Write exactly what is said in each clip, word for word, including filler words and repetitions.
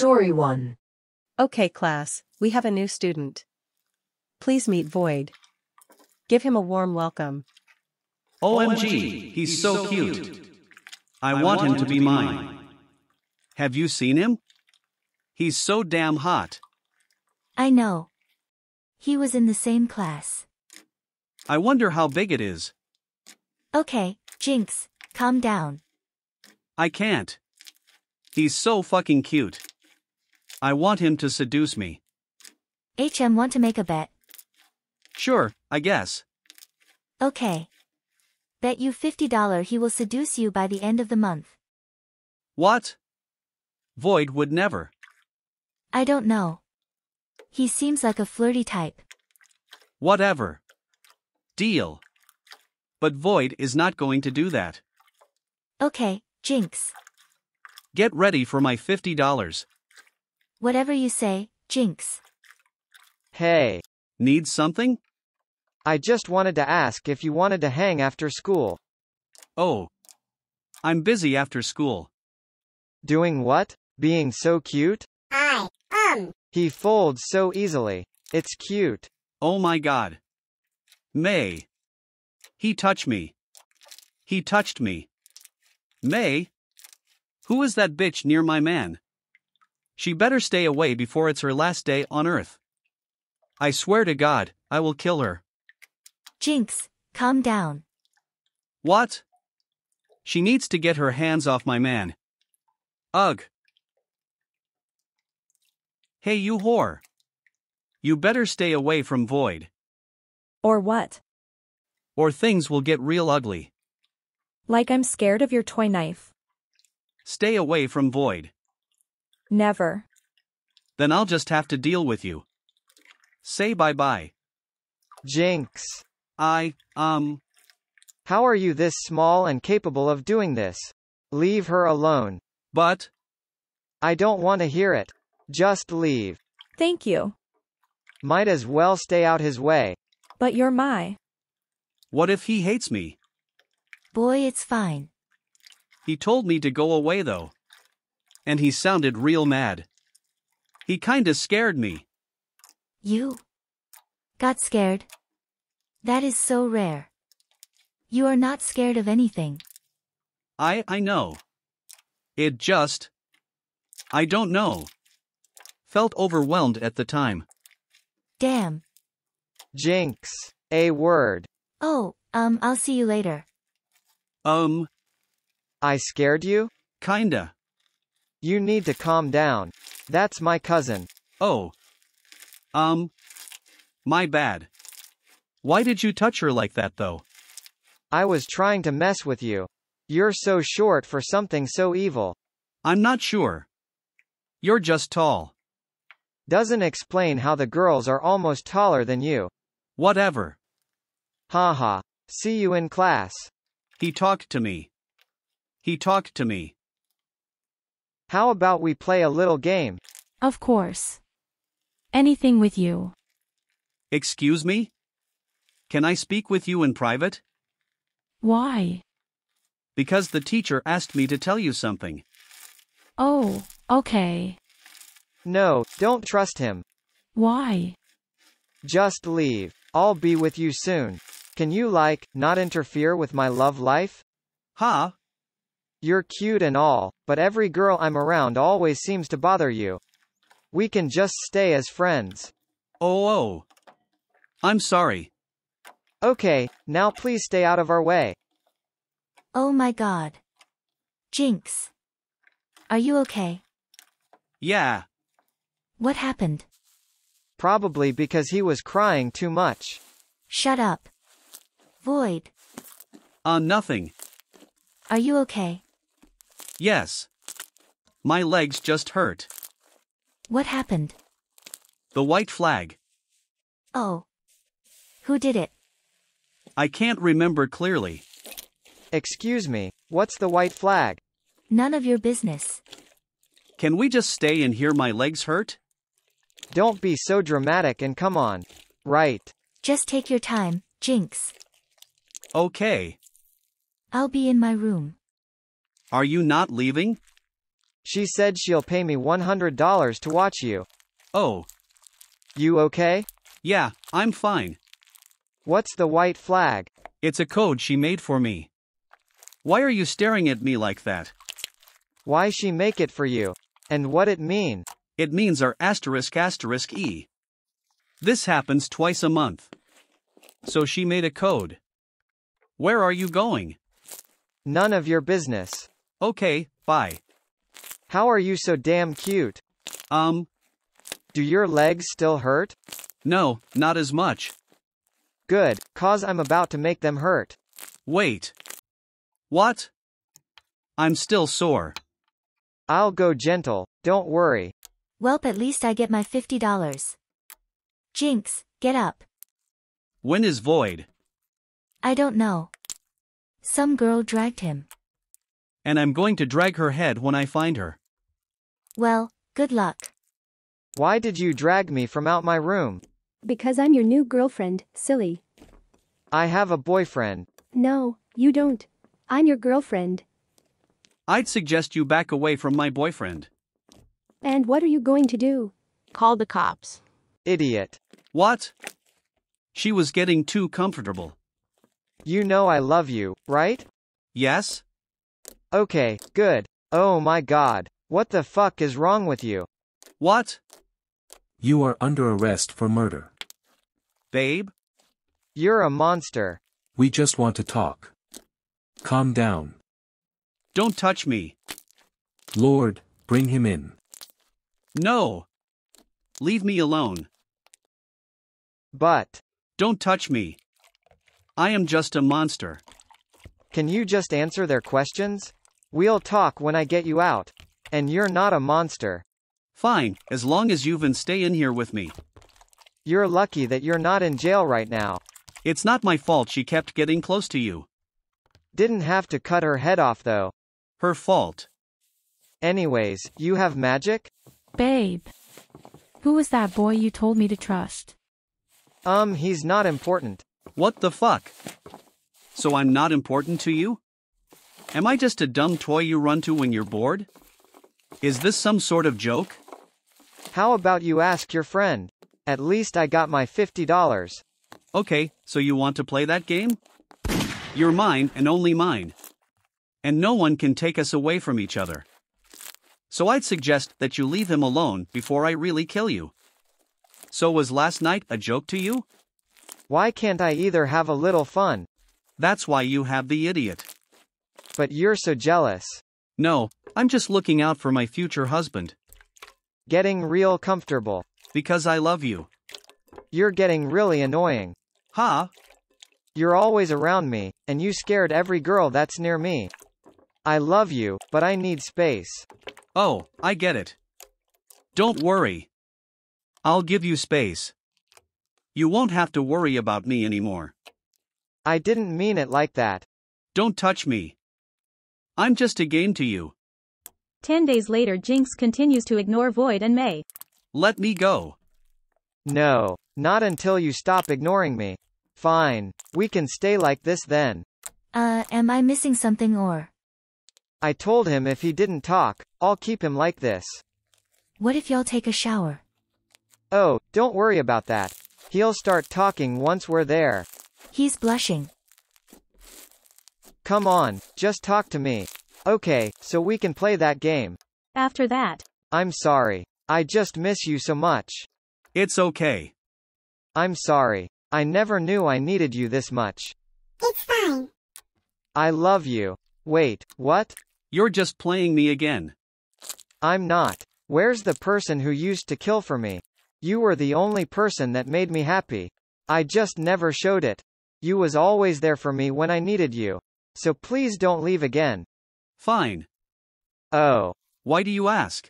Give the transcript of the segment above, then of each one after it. Story one. Okay class, we have a new student. Please meet Void. Give him a warm welcome. O M G, he's so cute. I want him to be mine. Have you seen him? He's so damn hot. I know. He was in the same class. I wonder how big it is. Okay, Jinx, calm down. I can't. He's so fucking cute. I want him to seduce me. H M, want to make a bet? Sure, I guess. Okay. Bet you fifty dollars he will seduce you by the end of the month. What? Void would never. I don't know. He seems like a flirty type. Whatever. Deal. But Void is not going to do that. Okay, Jinx. Get ready for my fifty dollars. Whatever you say, Jinx. Hey. Need something? I just wanted to ask if you wanted to hang after school. Oh. I'm busy after school. Doing what? Being so cute? I am. He folds so easily. It's cute. Oh my god. May. He touched me. He touched me. May? Who is that bitch near my man? She better stay away before it's her last day on earth. I swear to God, I will kill her. Jinx, calm down. What? She needs to get her hands off my man. Ugh. Hey you whore. You better stay away from Void. Or what? Or things will get real ugly. Like I'm scared of your toy knife. Stay away from Void. Never. Then I'll just have to deal with you. Say bye-bye. Jinx. I, um... How are you this small and capable of doing this? Leave her alone. But... I don't want to hear it. Just leave. Thank you. Might as well stay out his way. But you're my... What if he hates me? Boy, it's fine. He told me to go away though. And he sounded real mad. He kinda scared me. You... got scared? That is so rare. You are not scared of anything. I, I know. It just... I don't know. Felt overwhelmed at the time. Damn. Jinx. A word. Oh, um, I'll see you later. Um. I scared you? Kinda. You need to calm down. That's my cousin. Oh. Um. My bad. Why did you touch her like that though? I was trying to mess with you. You're so short for something so evil. I'm not sure. You're just tall. Doesn't explain how the girls are almost taller than you. Whatever. Haha. See you in class. He talked to me. He talked to me. How about we play a little game? Of course. Anything with you. Excuse me? Can I speak with you in private? Why? Because the teacher asked me to tell you something. Oh, okay. No, don't trust him. Why? Just leave. I'll be with you soon. Can you like, not interfere with my love life? Huh? You're cute and all, but every girl I'm around always seems to bother you. We can just stay as friends. Oh, oh. I'm sorry. Okay, now please stay out of our way. Oh my god. Jinx. Are you okay? Yeah. What happened? Probably because he was crying too much. Shut up. Void. Uh, nothing. Are you okay? Yes. My legs just hurt. What happened? The white flag. Oh. Who did it? I can't remember clearly. Excuse me, what's the white flag? None of your business. Can we just stay in here? My legs hurt? Don't be so dramatic and come on. Right. Just take your time, Jinx. Okay. I'll be in my room. Are you not leaving? She said she'll pay me one hundred dollars to watch you. Oh. You okay? Yeah, I'm fine. What's the white flag? It's a code she made for me. Why are you staring at me like that? Why she make it for you? And what it mean? It means our asterisk asterisk E. This happens twice a month. So she made a code. Where are you going? None of your business. Okay, bye. How are you so damn cute? Um. Do your legs still hurt? No, not as much. Good, cause I'm about to make them hurt. Wait. What? I'm still sore. I'll go gentle, don't worry. Welp, at least I get my fifty dollars. Jinx, get up. When is Void? I don't know. Some girl dragged him. And I'm going to drag her head when I find her. Well, good luck. Why did you drag me from out my room? Because I'm your new girlfriend, silly. I have a boyfriend. No, you don't. I'm your girlfriend. I'd suggest you back away from my boyfriend. And what are you going to do? Call the cops. Idiot. What? She was getting too comfortable. You know I love you, right? Yes. Okay, good. Oh my God. What the fuck is wrong with you? What? You are under arrest for murder. Babe? You're a monster. We just want to talk. Calm down. Don't touch me. Lord, bring him in. No. Leave me alone. But. Don't touch me. I am just a monster. Can you just answer their questions? We'll talk when I get you out. And you're not a monster. Fine, as long as you can stay in here with me. You're lucky that you're not in jail right now. It's not my fault she kept getting close to you. Didn't have to cut her head off though. Her fault. Anyways, you have magic? Babe. Who was that boy you told me to trust? Um, he's not important. What the fuck? So I'm not important to you? Am I just a dumb toy you run to when you're bored? Is this some sort of joke? How about you ask your friend? At least I got my fifty dollars. Okay, so you want to play that game? You're mine and only mine. And no one can take us away from each other. So I'd suggest that you leave him alone before I really kill you. So was last night a joke to you? Why can't I either have a little fun? That's why you have the idiot. But you're so jealous. No, I'm just looking out for my future husband. Getting real comfortable. Because I love you. You're getting really annoying. Huh? You're always around me, and you scared every girl that's near me. I love you, but I need space. Oh, I get it. Don't worry. I'll give you space. You won't have to worry about me anymore. I didn't mean it like that. Don't touch me. I'm just a game to you. Ten days later, Jinx continues to ignore Void and May. Let me go. No, not until you stop ignoring me. Fine, we can stay like this then. Uh, am I missing something or? I told him if he didn't talk, I'll keep him like this. What if y'all take a shower? Oh, don't worry about that. He'll start talking once we're there. He's blushing. Come on, just talk to me. Okay, so we can play that game. After that. I'm sorry. I just miss you so much. It's okay. I'm sorry. I never knew I needed you this much. It's fine. I love you. Wait, what? You're just playing me again. I'm not. Where's the person who used to kill for me? You were the only person that made me happy. I just never showed it. You was always there for me when I needed you. So please don't leave again. Fine. Oh. Why do you ask?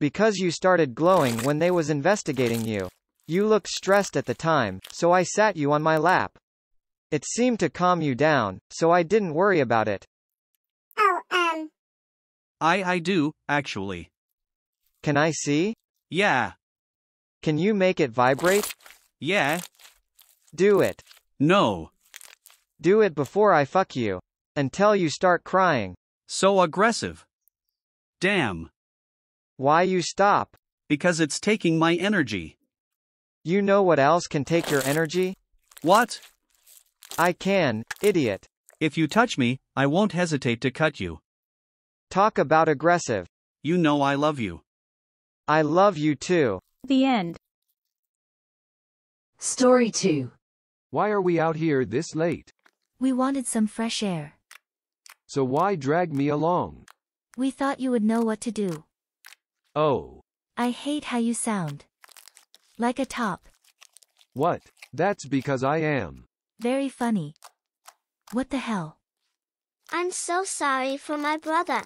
Because you started glowing when they was investigating you. You looked stressed at the time, so I sat you on my lap. It seemed to calm you down, so I didn't worry about it. Oh, um. I, I do, actually. Can I see? Yeah. Can you make it vibrate? Yeah. Do it. No. Do it before I fuck you. Until you start crying. So aggressive. Damn. Why you stop? Because it's taking my energy. You know what else can take your energy? What? I can, idiot. If you touch me, I won't hesitate to cut you. Talk about aggressive. You know I love you. I love you too. The end. Story two. Why are we out here this late? We wanted some fresh air. So why drag me along? We thought you would know what to do. Oh. I hate how you sound. Like a top. What? That's because I am. Very funny. What the hell? I'm so sorry for my brother.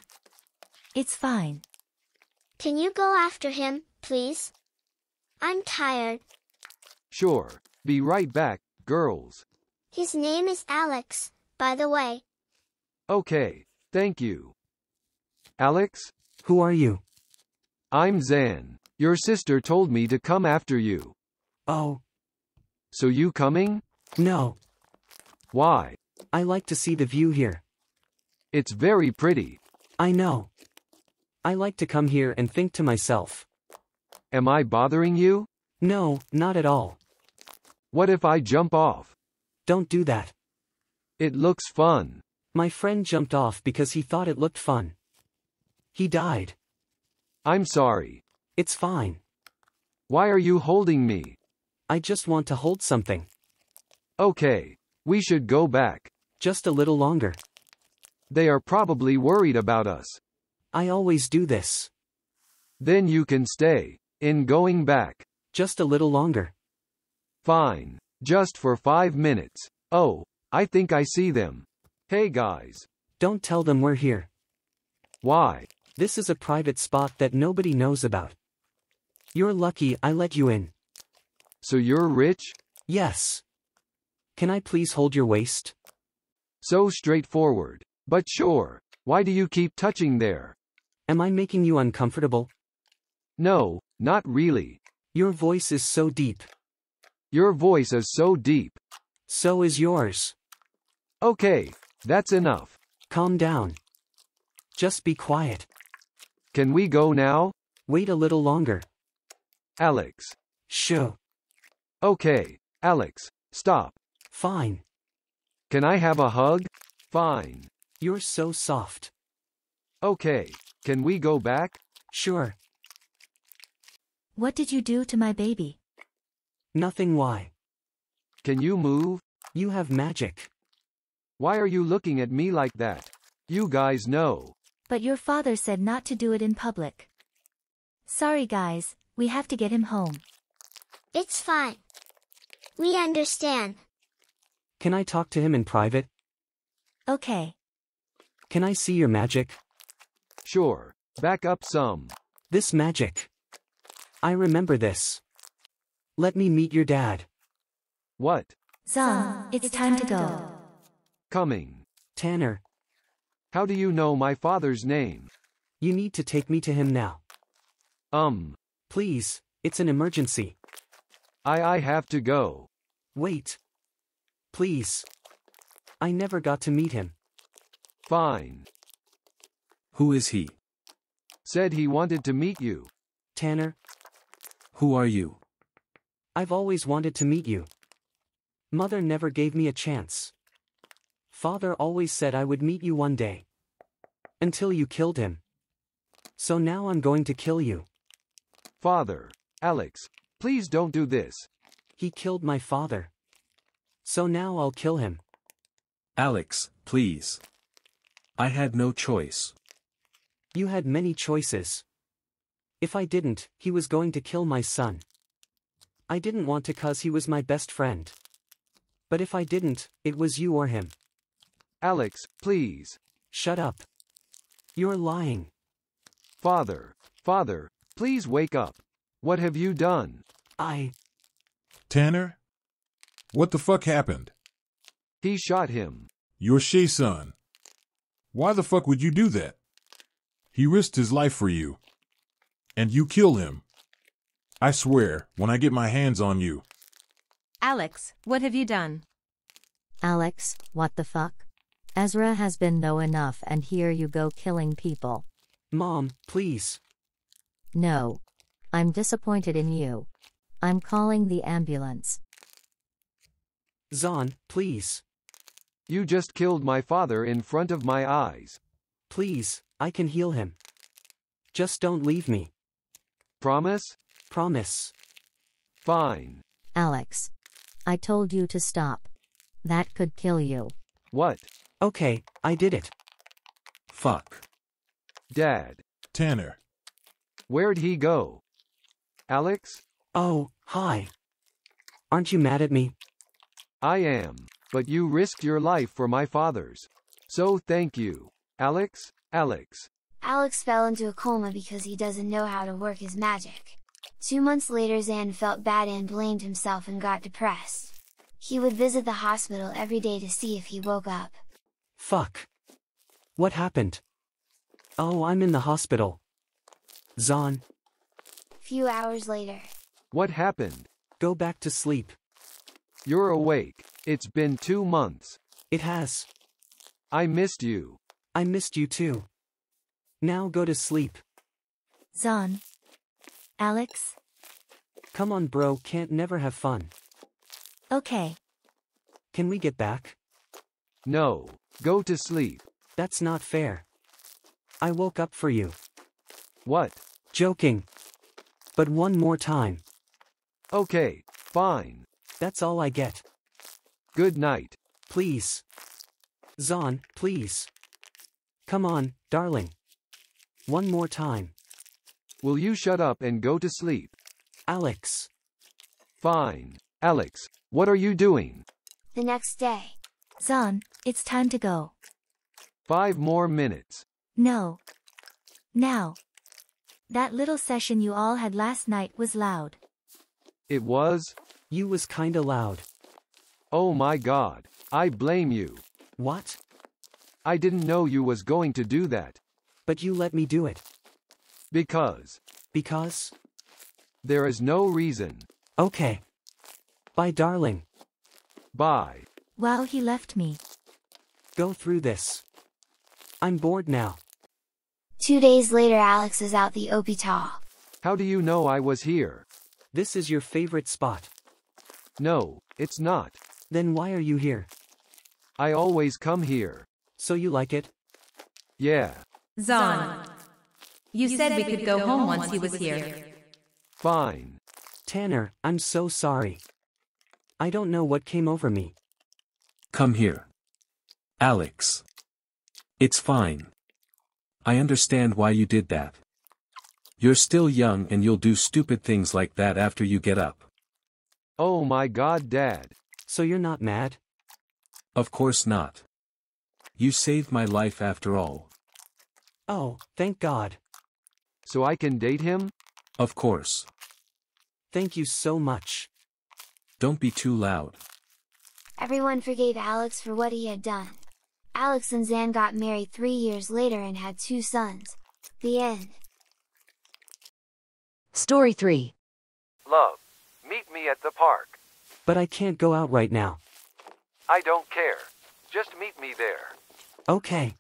It's fine. Can you go after him, please? I'm tired. Sure. Be right back, girls. His name is Alex, by the way. Okay, thank you. Alex? Who are you? I'm Zan. Your sister told me to come after you. Oh. So you coming? No. Why? I like to see the view here. It's very pretty. I know. I like to come here and think to myself. Am I bothering you? No, not at all. What if I jump off? Don't do that. It looks fun. My friend jumped off because he thought it looked fun. He died. I'm sorry. It's fine. Why are you holding me? I just want to hold something. Okay, we should go back. Just a little longer. They are probably worried about us. I always do this. Then you can stay. In going back. Just a little longer. Fine. Just for five minutes. Oh, I think I see them. Hey guys. Don't tell them we're here. Why? This is a private spot that nobody knows about. You're lucky I let you in. So you're rich? Yes. Can I please hold your waist? So straightforward. But sure. Why do you keep touching there? Am I making you uncomfortable? No, not really. Your voice is so deep. Your voice is so deep. So is yours. Okay, that's enough. Calm down. Just be quiet. Can we go now? Wait a little longer. Alex. Shoo. Okay, Alex, stop. Fine. Can I have a hug? Fine. You're so soft. Okay, can we go back? Sure. What did you do to my baby? Nothing. Why? Can you move? You have magic. Why are you looking at me like that? You guys know. But your father said not to do it in public. Sorry guys, we have to get him home. It's fine. We understand. Can I talk to him in private? Okay. Can I see your magic? Sure. Back up some. This magic. I remember this. Let me meet your dad. What? Zan, it's, it's time, time to go. Coming. Tanner. How do you know my father's name? You need to take me to him now. Um. Please, it's an emergency. I I have to go. Wait. Please. I never got to meet him. Fine. Who is he? Said he wanted to meet you. Tanner. Who are you? I've always wanted to meet you. Mother never gave me a chance. Father always said I would meet you one day. Until you killed him. So now I'm going to kill you. Father. Alex, please don't do this. He killed my father. So now I'll kill him. Alex, please. I had no choice. You had many choices. If I didn't, he was going to kill my son. I didn't want to cause he was my best friend. But if I didn't, it was you or him. Alex, please. Shut up. You're lying. Father, father, please wake up. What have you done? I... Tanner? What the fuck happened? He shot him. Your she-son. Why the fuck would you do that? He risked his life for you. And you kill him. I swear, when I get my hands on you. Alex, what have you done? Alex, what the fuck? Ezra has been though enough and here you go killing people. Mom, please. No. I'm disappointed in you. I'm calling the ambulance. Zahn, please. You just killed my father in front of my eyes. Please, I can heal him. Just don't leave me. Promise? Promise. Fine. Alex. I told you to stop. That could kill you. What? Okay, I did it. Fuck. Dad. Tanner. Where'd he go? Alex? Oh, hi. Aren't you mad at me? I am, but you risked your life for my father's. So thank you. Alex? Alex. Alex fell into a coma because he doesn't know how to work his magic. Two months later Zan felt bad and blamed himself and got depressed. He would visit the hospital every day to see if he woke up. Fuck. What happened? Oh, I'm in the hospital. Zahn. Few hours later. What happened? Go back to sleep. You're awake. It's been two months. It has. I missed you. I missed you too. Now go to sleep. Zahn. Alex? Come on, bro, can't never have fun. Okay. Can we get back? No. Go to sleep. That's not fair. I woke up for you. What? Joking. But one more time. Okay, fine. That's all I get. Good night. Please. Zahn, please. Come on, darling. One more time. Will you shut up and go to sleep? Alex. Fine. Alex, what are you doing? The next day. Zahn, it's time to go. Five more minutes. No. Now. That little session you all had last night was loud. It was? You was kinda loud. Oh my god, I blame you. What? I didn't know you was going to do that. But you let me do it. Because. Because? There is no reason. Okay. Bye, darling. Bye. Wow, he left me. Go through this. I'm bored now. Two days later Alex is out the hospital. How do you know I was here? This is your favorite spot. No, it's not. Then why are you here? I always come here. So you like it? Yeah. Zahn. You, you said, said we could, could go, go home once, once he was here. here. Fine. Tanner, I'm so sorry. I don't know what came over me. Come here. Alex. It's fine. I understand why you did that. You're still young and you'll do stupid things like that after you get up. Oh my god, Dad. So you're not mad? Of course not. You saved my life after all. Oh, thank God. So I can date him? Of course. Thank you so much. Don't be too loud. Everyone forgave Alex for what he had done. Alex and Zan got married three years later and had two sons. The end. Story three. Love, meet me at the park. But I can't go out right now. I don't care. Just meet me there. Okay.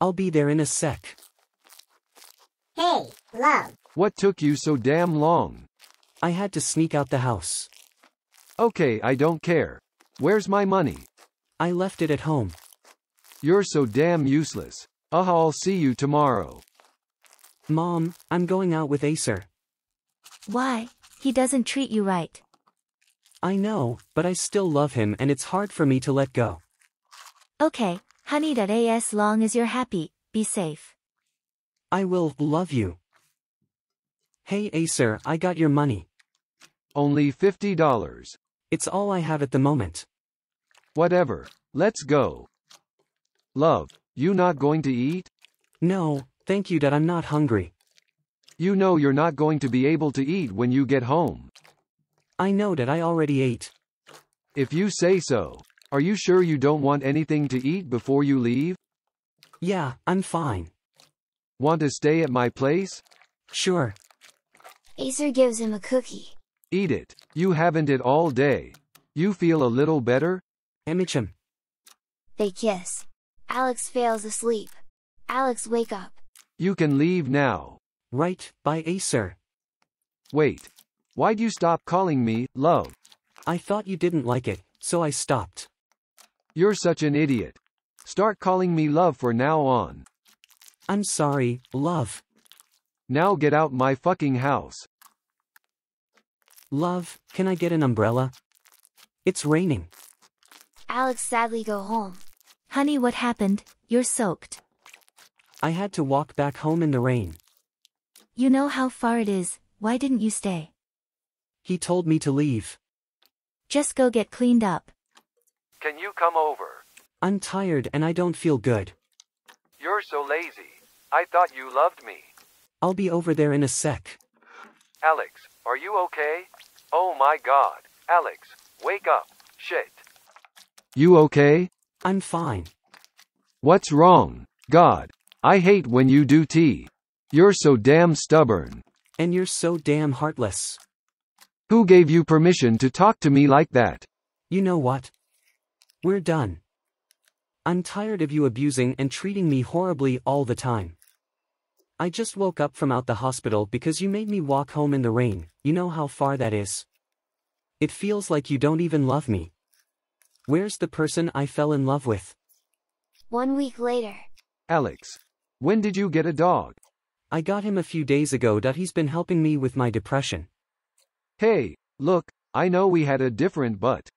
I'll be there in a sec. Hey, Love. What took you so damn long? I had to sneak out the house. Okay, I don't care. Where's my money? I left it at home. You're so damn useless. Uh, I'll see you tomorrow. Mom, I'm going out with Acer. Why? He doesn't treat you right. I know, but I still love him and it's hard for me to let go. Okay, honey, that as long as you're happy, be safe. I will love you. Hey Acer, I got your money. Only fifty dollars. It's all I have at the moment. Whatever. Let's go. Love, you not going to eat? No, thank you, Dad, I'm not hungry. You know you're not going to be able to eat when you get home. I know, Dad, I already ate. If you say so. Are you sure you don't want anything to eat before you leave? Yeah, I'm fine. Want to stay at my place? Sure. Acer gives him a cookie. Eat it. You haven't it all day. You feel a little better? Emichim. They kiss. Alex fails asleep. Alex, wake up. You can leave now. Right, by Acer. Wait. Why'd you stop calling me, love? I thought you didn't like it, so I stopped. You're such an idiot. Start calling me love for now on. I'm sorry, love. Now get out my fucking house. Love, can I get an umbrella? It's raining. Alex sadly go home. Honey, what happened? You're soaked. I had to walk back home in the rain. You know how far it is, why didn't you stay? He told me to leave. Just go get cleaned up. Can you come over? I'm tired and I don't feel good. You're so lazy. I thought you loved me. I'll be over there in a sec. Alex, are you okay? Oh my god. Alex, wake up. Shit. You okay? I'm fine. What's wrong? God, I hate when you do tea. You're so damn stubborn. And you're so damn heartless. Who gave you permission to talk to me like that? You know what? We're done. I'm tired of you abusing and treating me horribly all the time. I just woke up from out the hospital because you made me walk home in the rain. You know how far that is. It feels like you don't even love me. Where's the person I fell in love with? One week later. Alex, when did you get a dog? I got him a few days ago. He's been helping me with my depression. Hey, look, I know we had a different but.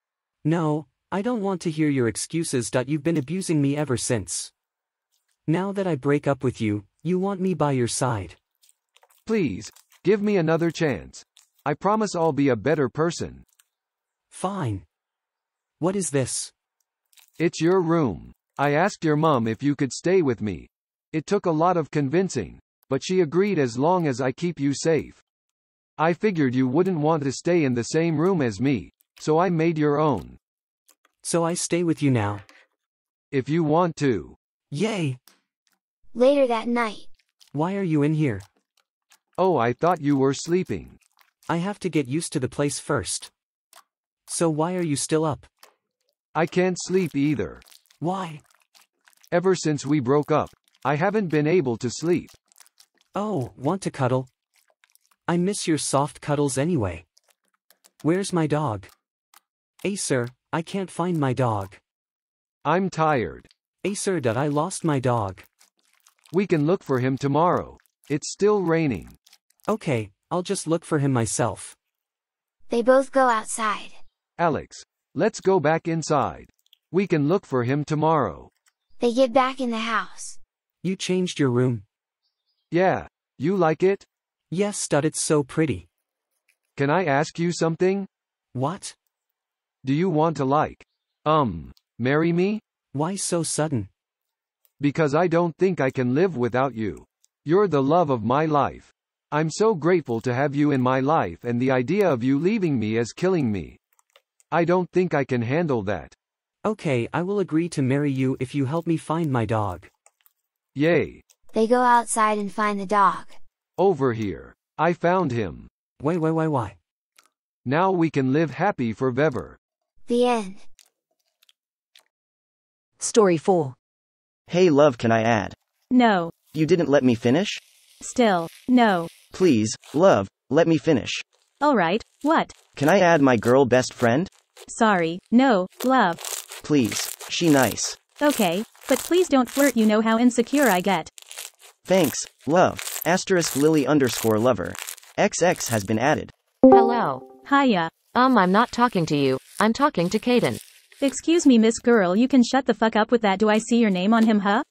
No, I don't want to hear your excuses. You've been abusing me ever since. Now that I break up with you, you want me by your side. Please, give me another chance. I promise I'll be a better person. Fine. What is this? It's your room. I asked your mom if you could stay with me. It took a lot of convincing, but she agreed as long as I keep you safe. I figured you wouldn't want to stay in the same room as me, so I made your own. So I stay with you now. If you want to. Yay. Later that night. Why are you in here? Oh, I thought you were sleeping. I have to get used to the place first. So why are you still up? I can't sleep either. Why? Ever since we broke up, I haven't been able to sleep. Oh, want to cuddle? I miss your soft cuddles anyway. Where's my dog? Acer, I can't find my dog. I'm tired. Acer, I lost my dog. We can look for him tomorrow. It's still raining. Okay, I'll just look for him myself. They both go outside. Alex, let's go back inside. We can look for him tomorrow. They get back in the house. You changed your room? Yeah, you like it? Yes, stud, it's so pretty. Can I ask you something? What? Do you want to like, um, marry me? Why so sudden? Because I don't think I can live without you. You're the love of my life. I'm so grateful to have you in my life, and the idea of you leaving me is killing me. I don't think I can handle that. Okay, I will agree to marry you if you help me find my dog. Yay. They go outside and find the dog. Over here. I found him. Why, why, why, why? Now we can live happy forever. The end. Story four. Hey love, can I add? No. You didn't let me finish? Still, no. Please, love, let me finish. Alright, what? Can I add my girl best friend? Sorry, no, love. Please, she nice. Okay, but please don't flirt, you know how insecure I get. Thanks, love. Asterisk Lily underscore lover. X X has been added. Hello. Hiya. Um, I'm not talking to you, I'm talking to Caden. Excuse me, miss girl, you can shut the fuck up with that. Do I see your name on him, huh?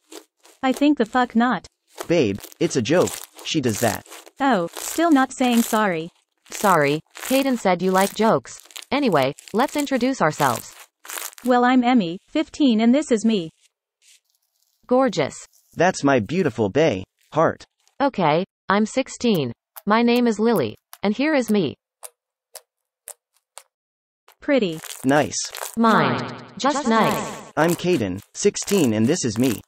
I think the fuck not. Babe, it's a joke. She does that. Oh, still not saying sorry. Sorry, Caden said you like jokes. Anyway, let's introduce ourselves. Well, I'm Emmy, fifteen, and this is me. Gorgeous. That's my beautiful bae, heart. Okay, I'm sixteen. My name is Lily, and here is me. Pretty. Nice. Mine. Just, Just nice. nice. I'm Caden, sixteen, and this is me.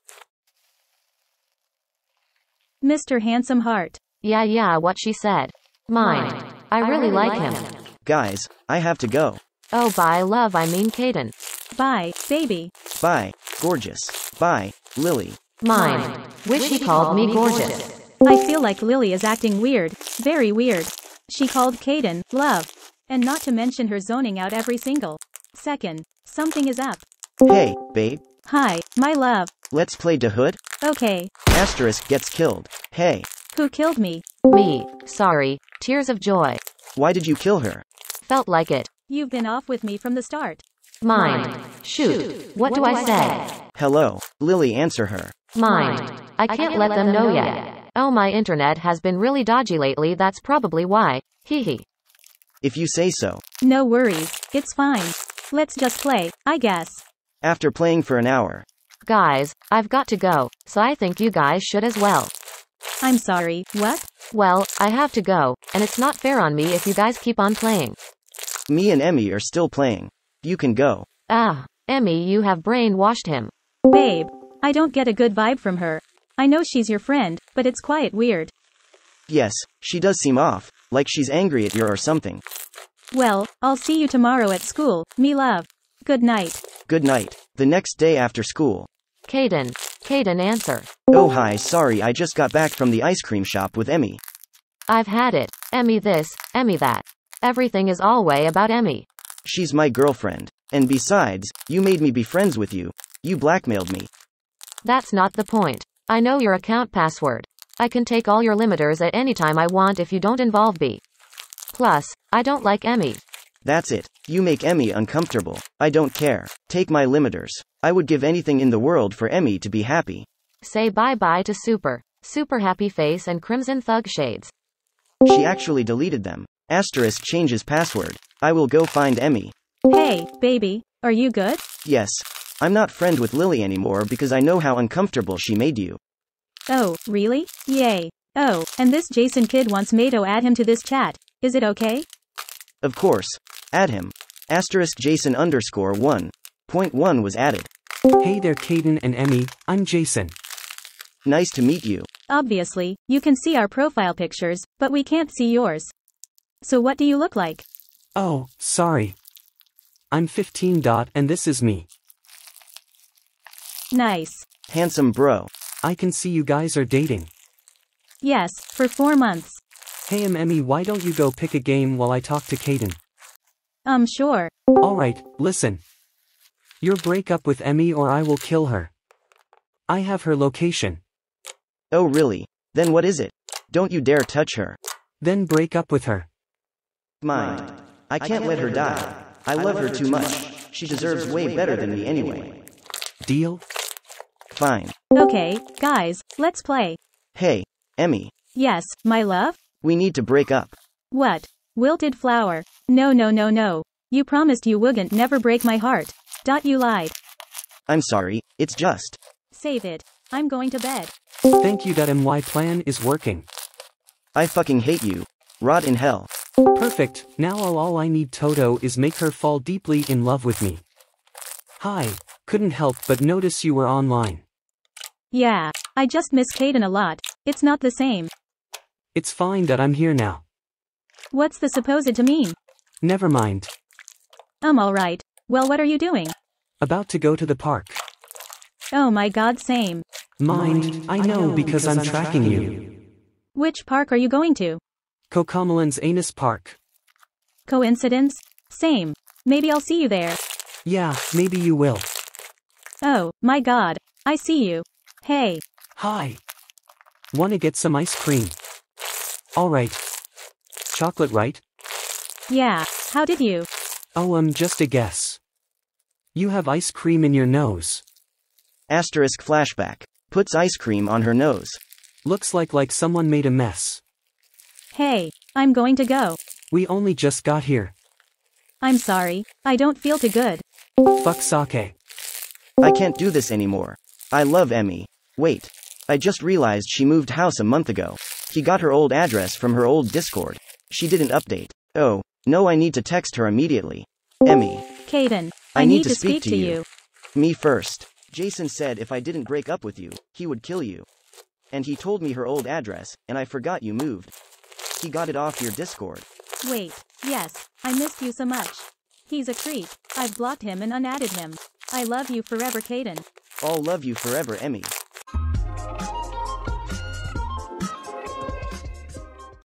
Mister Handsome Heart. Yeah, yeah, what she said. Mine. I really, I really like, like him. him. Guys, I have to go. Oh, bye, love, I mean Caden. Bye, baby. Bye, gorgeous. Bye, Lily. Mine. Wish he called me gorgeous. I feel like Lily is acting weird, very weird. She called Caden love. And not to mention her zoning out every single second. Something is up. Hey, babe. Hi, my love. Let's play the hood? Okay. Asterisk gets killed. Hey. Who killed me? Me. Sorry. Tears of joy. Why did you kill her? Felt like it. You've been off with me from the start. Mind. Shoot. What, what do I, I say? Hello. Lily, answer her. Mind. I can't, I can't let, let them, them know yet. yet. Oh, my internet has been really dodgy lately. That's probably why. Hee hee. If you say so. No worries. It's fine. Let's just play, I guess. After playing for an hour. Guys, I've got to go, so I think you guys should as well. I'm sorry, what? Well, I have to go, and it's not fair on me if you guys keep on playing. Me and Emmy are still playing. You can go. Ah, Emmy, you have brainwashed him. Babe, I don't get a good vibe from her. I know she's your friend, but it's quite weird. Yes, she does seem off, like she's angry at you or something. Well, I'll see you tomorrow at school, me love. Good night. Good night. The next day after school. Caden. Caden, answer. Oh hi, sorry, I just got back from the ice cream shop with Emmy. I've had it. Emmy this, Emmy that. Everything is always about Emmy. She's my girlfriend. And besides, you made me be friends with you. You blackmailed me. That's not the point. I know your account password. I can take all your limiters at any time I want if you don't involve me. Plus, I don't like Emmy. That's it. You make Emmy uncomfortable. I don't care. Take my limiters. I would give anything in the world for Emmy to be happy. Say bye-bye to Super. Super happy face and Crimson Thug shades. She actually deleted them. Asterisk changes password. I will go find Emmy. Hey, baby. Are you good? Yes. I'm not friend with Lily anymore because I know how uncomfortable she made you. Oh, really? Yay. Oh, and this Jason kid wants me to add him to this chat. Is it okay? Of course. Add him. Asterisk Jason underscore one. Point one was added. Hey there Caden and Emmy, I'm Jason. Nice to meet you. Obviously, you can see our profile pictures, but we can't see yours. So what do you look like? Oh, sorry. I'm fifteen dot and this is me. Nice. Handsome bro. I can see you guys are dating. Yes, for four months. Hey um, Emmy, why don't you go pick a game while I talk to Caden? Um, sure. Alright, listen. Your breakup with Emmy or I will kill her. I have her location. Oh really? Then what is it? Don't you dare touch her. Then break up with her. Mind. I can't, I can't let her die. die. I, I love, love her too much. much. She deserves, deserves way better than me anyway. Deal? Fine. Okay, guys, let's play. Hey, Emmy. Yes, my love? We need to break up. What? Wilted flower. No no no no. You promised you wouldn't never break my heart. Dot you lied. I'm sorry, it's just. Save it. I'm going to bed. Thank you that my plan is working. I fucking hate you. Rot in hell. Perfect, now all, all I need Toto is make her fall deeply in love with me. Hi, couldn't help but notice you were online. Yeah, I just miss Caden a lot. It's not the same. It's fine that I'm here now. What's the supposed to mean? Never mind. Um, alright. Well, what are you doing? About to go to the park. Oh my god, same. Mind, I know because I'm tracking you. Which park are you going to? Kokomelin's Anus Park. Coincidence? Same. Maybe I'll see you there. Yeah, maybe you will. Oh, my god. I see you. Hey. Hi. Wanna get some ice cream? Alright. Chocolate, right? Yeah, how did you? Oh, um, just a guess. You have ice cream in your nose. Asterisk flashback. Puts ice cream on her nose. Looks like like someone made a mess. Hey, I'm going to go. We only just got here. I'm sorry, I don't feel too good. Fuck sake. I can't do this anymore. I love Emmy. Wait. I just realized she moved house a month ago. He got her old address from her old Discord. She didn't update. Oh, no, I need to text her immediately. Emmy. Caden, I, I need, need to speak, speak to, to you. you. Me first. Jason said if I didn't break up with you, he would kill you. And he told me her old address, and I forgot you moved. He got it off your Discord. Wait, yes, I missed you so much. He's a creep. I've blocked him and unadded him. I love you forever, Caden. I'll love you forever, Emmy.